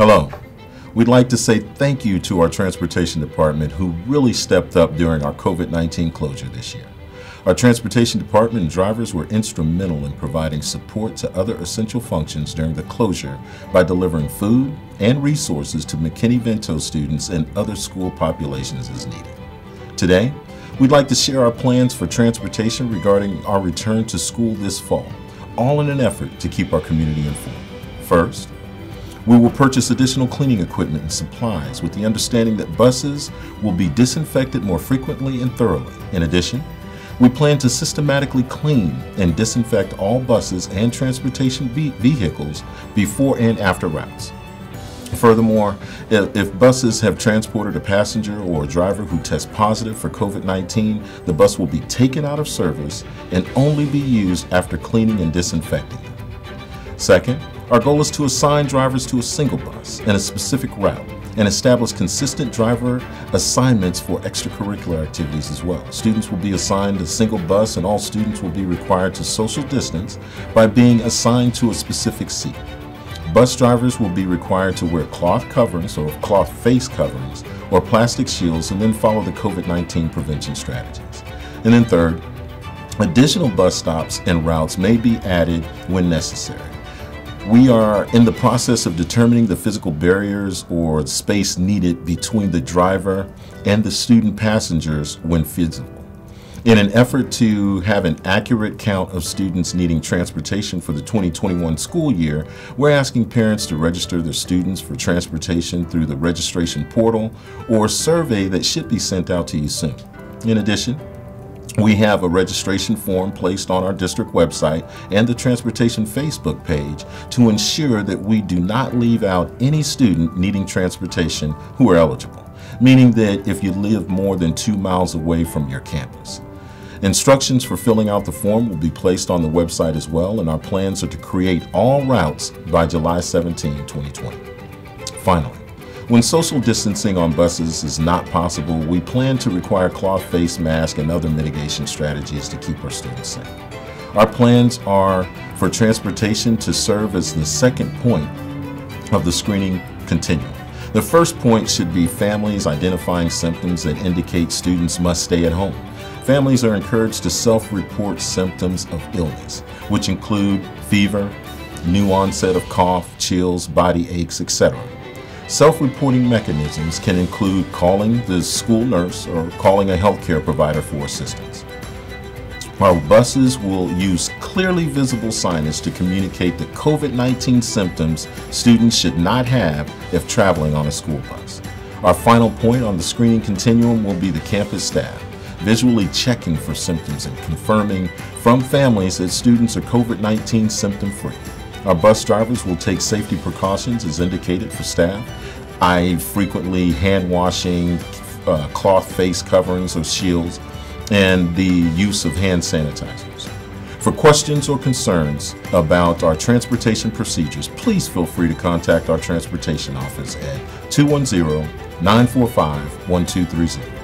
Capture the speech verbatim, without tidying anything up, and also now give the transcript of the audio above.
Hello. We'd like to say thank you to our Transportation Department, who really stepped up during our COVID nineteen closure this year. Our Transportation Department and drivers were instrumental in providing support to other essential functions during the closure by delivering food and resources to McKinney-Vento students and other school populations as needed. Today, we'd like to share our plans for transportation regarding our return to school this fall, all in an effort to keep our community informed. First, we will purchase additional cleaning equipment and supplies with the understanding that buses will be disinfected more frequently and thoroughly. In addition, we plan to systematically clean and disinfect all buses and transportation vehicles before and after routes. Furthermore, if buses have transported a passenger or a driver who tests positive for COVID nineteen, the bus will be taken out of service and only be used after cleaning and disinfecting it. Second, our goal is to assign drivers to a single bus and a specific route and establish consistent driver assignments for extracurricular activities as well. Students will be assigned a single bus, and all students will be required to social distance by being assigned to a specific seat. Bus drivers will be required to wear cloth coverings or cloth face coverings or plastic shields, and then follow the COVID nineteen prevention strategies. And then third, additional bus stops and routes may be added when necessary. We are in the process of determining the physical barriers or space needed between the driver and the student passengers when feasible. In an effort to have an accurate count of students needing transportation for the twenty twenty-one school year, we're asking parents to register their students for transportation through the registration portal or survey that should be sent out to you soon. In addition, we have a registration form placed on our district website and the transportation Facebook page to ensure that we do not leave out any student needing transportation who are eligible, meaning that if you live more than two miles away from your campus. Instructions for filling out the form will be placed on the website as well, and our plans are to create all routes by July seventeenth, twenty twenty. Finally, when social distancing on buses is not possible, we plan to require cloth face masks and other mitigation strategies to keep our students safe. Our plans are for transportation to serve as the second point of the screening continuum. The first point should be families identifying symptoms that indicate students must stay at home. Families are encouraged to self-report symptoms of illness, which include fever, new onset of cough, chills, body aches, et cetera. Self-reporting mechanisms can include calling the school nurse or calling a healthcare provider for assistance. Our buses will use clearly visible signage to communicate the COVID nineteen symptoms students should not have if traveling on a school bus. Our final point on the screening continuum will be the campus staff visually checking for symptoms and confirming from families that students are COVID nineteen symptom-free. Our bus drivers will take safety precautions as indicated for staff, that is frequently hand washing, uh, cloth face coverings or shields, and the use of hand sanitizers. For questions or concerns about our transportation procedures, please feel free to contact our transportation office at two one zero, nine four five, one two three zero.